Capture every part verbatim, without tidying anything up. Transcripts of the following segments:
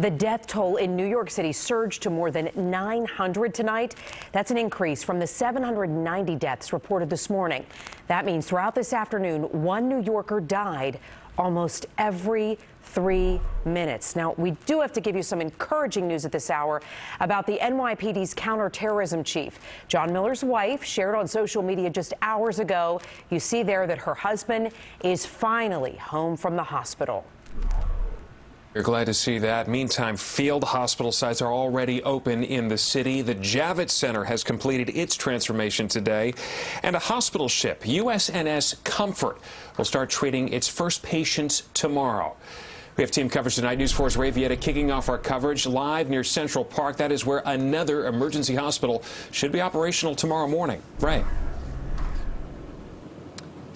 The death toll in New York City surged to more than nine hundred tonight. That's an increase from the seven hundred ninety deaths reported this morning. That means throughout this afternoon, one New Yorker died almost every three minutes. Now, we do have to give you some encouraging news at this hour about the N Y P D's counterterrorism chief. John Miller's wife shared on social media just hours ago. You see there that her husband is finally home from the hospital. We're glad to see that. Meantime, field hospital sites are already open in the city. The Javits Center has completed its transformation today. And a hospital ship, U S N S Comfort, will start treating its first patients tomorrow. We have team coverage tonight. News four's Ray Villeda kicking off our coverage live near Central Park. That is where another emergency hospital should be operational tomorrow morning. Ray.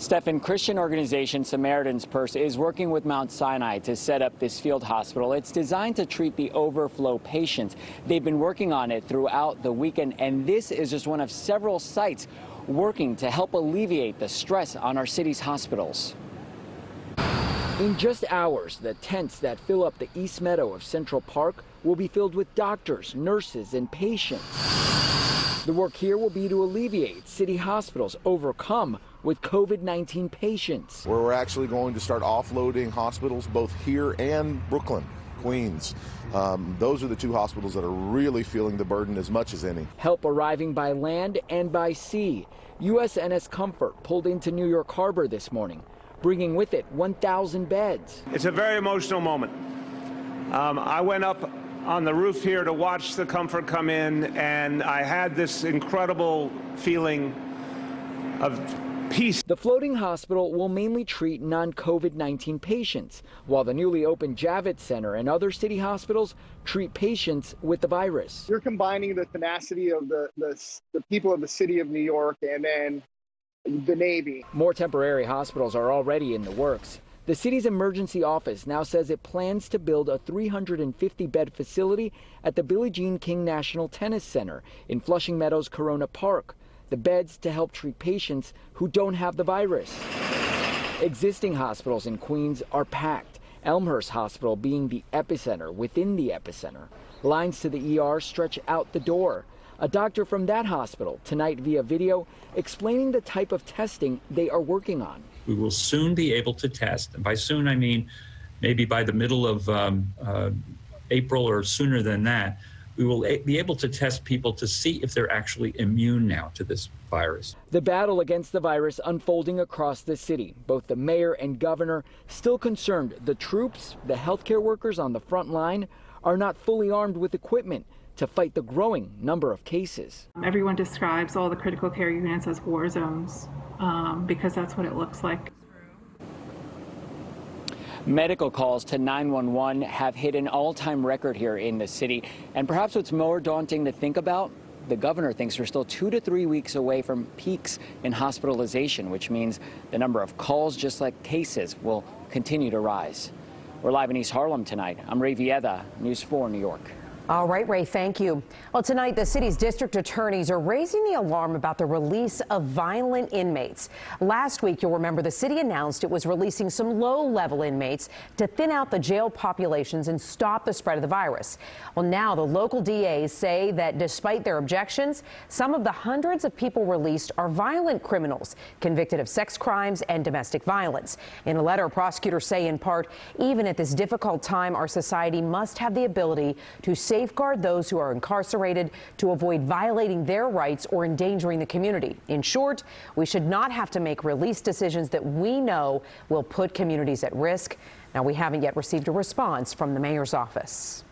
Stephen, Christian organization Samaritan's Purse is working with Mount Sinai to set up this field hospital. It's designed to treat the overflow patients. They've been working on it throughout the weekend, and this is just one of several sites working to help alleviate the stress on our city's hospitals. In just hours, the tents that fill up the East Meadow of Central Park will be filled with doctors, nurses, and patients. The work here will be to alleviate city hospitals overcome with COVID nineteen patients. We're actually going to start offloading hospitals both here and Brooklyn, Queens. Um, those are the two hospitals that are really feeling the burden as much as any. Help arriving by land and by sea. U S N S Comfort pulled into New York Harbor this morning, bringing with it one thousand beds. It's a very emotional moment. Um, I went up on the roof here to watch the Comfort come in, and I had this incredible feeling of peace. The floating hospital will mainly treat non-COVID nineteen patients, while the newly opened Javits Center and other city hospitals treat patients with the virus. You're combining the tenacity of the, the, the people of the city of New York and then the Navy. More temporary hospitals are already in the works. The city's emergency office now says it plans to build a three hundred fifty bed facility at the Billie Jean King National Tennis Center in Flushing Meadows Corona Park. The beds to help treat patients who don't have the virus. Existing hospitals in Queens are packed, Elmhurst Hospital being the epicenter within the epicenter. Lines to the E R stretch out the door. A doctor from that hospital tonight via video explaining the type of testing they are working on. We will soon be able to test, and by soon I mean maybe by the middle of um, uh, April or sooner than that. We will be able to test people to see if they're actually immune now to this virus. The battle against the virus unfolding across the city. Both the mayor and governor still concerned the troops, the healthcare workers on the front line, are not fully armed with equipment to fight the growing number of cases. Everyone describes all the critical care units as war zones um, because that's what it looks like. Medical calls to nine one one have hit an all-time record here in the city. And perhaps what's more daunting to think about, the governor thinks we're still two to three weeks away from peaks in hospitalization, which means the number of calls, just like cases, will continue to rise. We're live in East Harlem tonight. I'm Ray Villeda, News four New York. All right, Ray, thank you. Well, tonight, the city's district attorneys are raising the alarm about the release of violent inmates. Last week, you'll remember the city announced it was releasing some low-level inmates to thin out the jail populations and stop the spread of the virus. Well, now the local D As say that despite their objections, some of the hundreds of people released are violent criminals convicted of sex crimes and domestic violence. In a letter, prosecutors say in part, even at this difficult time, our society must have the ability to save Safeguard those who are incarcerated to avoid violating their rights or endangering the community. In short, we should not have to make release decisions that we know will put communities at risk. Now, we haven't yet received a response from the mayor's office.